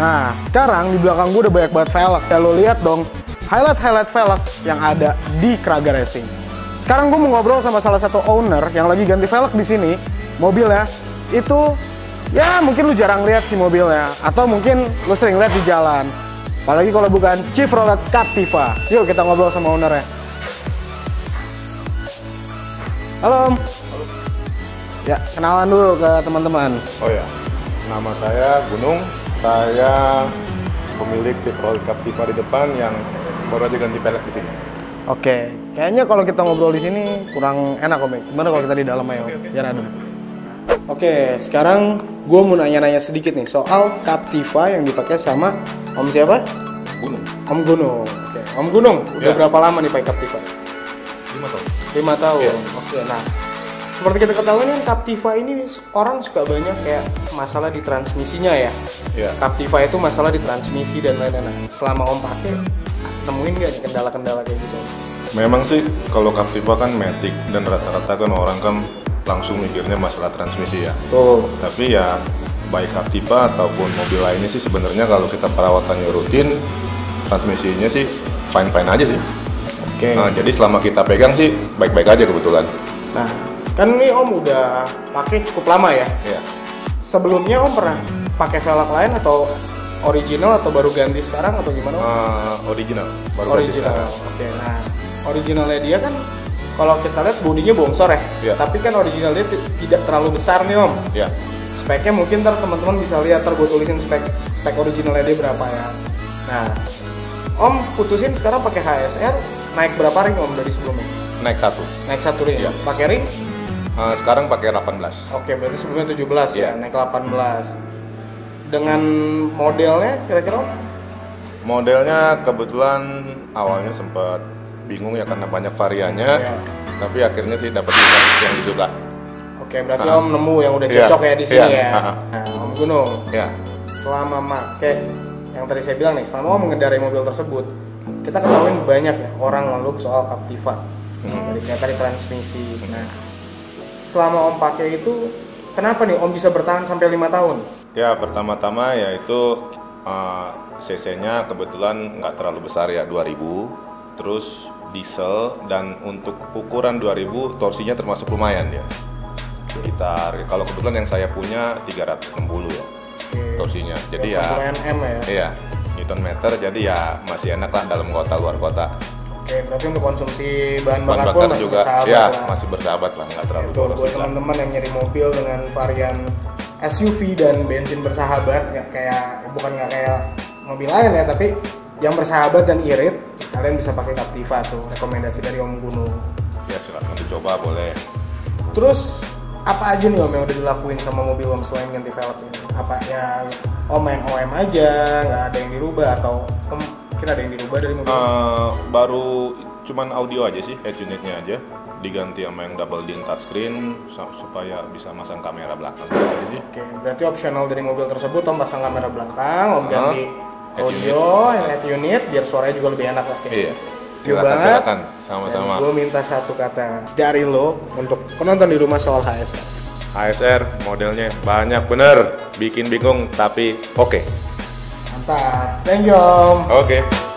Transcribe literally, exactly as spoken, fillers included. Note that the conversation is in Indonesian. Nah, sekarang di belakang gue udah banyak banget velg. Ya lo lihat dong, highlight-highlight velg yang ada di Krager Racing. Sekarang gue mau ngobrol sama salah satu owner yang lagi ganti velg di sini. Mobilnya itu, ya mungkin lu jarang lihat sih mobilnya, atau mungkin lu sering lihat di jalan. Apalagi kalau bukan Chevrolet Captiva. Yuk kita ngobrol sama ownernya. Halo Om. Halo. Ya, kenalan dulu ke teman-teman. Oh ya, nama saya Gunung. Saya pemilik Chevrolet Captiva di depan yang baru aja ganti pelek di sini. Oke, kayaknya kalau kita ngobrol di sini kurang enak Om. Gimana kalau kita di dalam ayo? Okay, okay. Jangan adem. Oke, sekarang gue mau nanya-nanya sedikit nih soal Captiva yang dipakai sama Om siapa? Gunung. Om Gunung. Oke, Om Gunung. Udah ya. Berapa lama nih pakai Captiva? lima tahun. lima tahun. Ya. Oke, nah. Seperti kita ketahui kan Captiva ini orang suka banyak kayak masalah di transmisinya ya. Yeah. Captiva itu masalah di transmisi dan lain-lain. Selama Om pakai, temuin nggak kendala-kendala kayak gitu? Memang sih kalau Captiva kan matic dan rata-rata kan orang kan langsung mikirnya masalah transmisi ya. Tuh. Tapi ya baik Captiva ataupun mobil lainnya sih sebenarnya kalau kita perawatannya rutin, transmisinya sih fine-fine aja sih. Oke. Okay. Nah, jadi selama kita pegang sih baik-baik aja kebetulan. Nah, kan ini Om udah pakai cukup lama ya? Iya. Sebelumnya Om pernah pakai velg lain atau original atau baru ganti sekarang atau gimana? Uh, original. Baru original. Oke. Nah, originalnya dia kan kalau kita lihat bodinya bongsor ya. Iya. Tapi kan originalnya tidak terlalu besar nih Om. Iya. Speknya mungkin ntar teman-teman bisa lihat, ntar gue tulisin spek spek originalnya dia berapa ya. Nah, Om putusin sekarang pakai H S R naik berapa ring Om dari sebelumnya? Naik satu, naik satu ring. Iya. Pakai ring? Uh, sekarang pakai delapan belas. Oke, berarti sebelumnya tujuh belas yeah. Ya, naik delapan belas. Dengan modelnya kira-kira? Modelnya kebetulan awalnya sempat bingung ya karena banyak variannya, yeah. Tapi akhirnya sih dapat yang disuka. Oke, berarti uh, Om nemu yang udah cocok yeah. Ya di sini yeah. Ya. Uh-huh. Nah, Om Gunung, yeah. Selama pakai yang tadi saya bilang nih, selama Om mengendarai mobil tersebut, kita ketahuin banyak ya orang ngeluh soal Captiva. Hmm. Dari tadi transmisi. Nah, selama Om pakai itu, kenapa nih Om bisa bertahan sampai lima tahun? Ya, pertama-tama yaitu uh, C C-nya kebetulan nggak terlalu besar ya, dua ribu. Terus diesel dan untuk ukuran dua ribu torsinya termasuk lumayan ya. Sekitar kalau kebetulan yang saya punya tiga ratus enam puluh ya. Okay. Torsinya. Jadi ya. N M ya. Iya, Newton meter. Jadi ya masih enak lah dalam kota luar kota. Oke, berarti untuk konsumsi bahan, bahan bakar masih juga bersahabat ya, lah. Masih bersahabat lah, nggak terlalu boros. Buat teman-teman yang nyari mobil dengan varian S U V dan bensin bersahabat, nggak kayak bukan nggak kayak mobil lain ya, tapi yang bersahabat dan irit, kalian bisa pakai Captiva tuh, rekomendasi dari Om Gunung. Ya silakan dicoba boleh. Terus apa aja nih Om yang udah dilakuin sama mobil Om selain ganti velg ini? Apa ya Om main O M aja, nggak ada yang dirubah atau Om kira ada yang dirubah dari mobil? Uh, baru cuman audio aja sih, head unitnya aja diganti sama yang double din touchscreen supaya bisa masang kamera belakang aja sih. Oke, berarti opsional dari mobil tersebut Om pasang kamera belakang, Om uh, ganti head audio, unit. head unit biar suaranya juga lebih enak pasti. Iya. Silakan, silakan. Sama-sama. Gue minta satu kata dari lo untuk penonton di rumah soal H S R. H S R modelnya banyak bener, bikin bingung tapi oke. Okay. Mantap, thank you Om. Oke. Okay.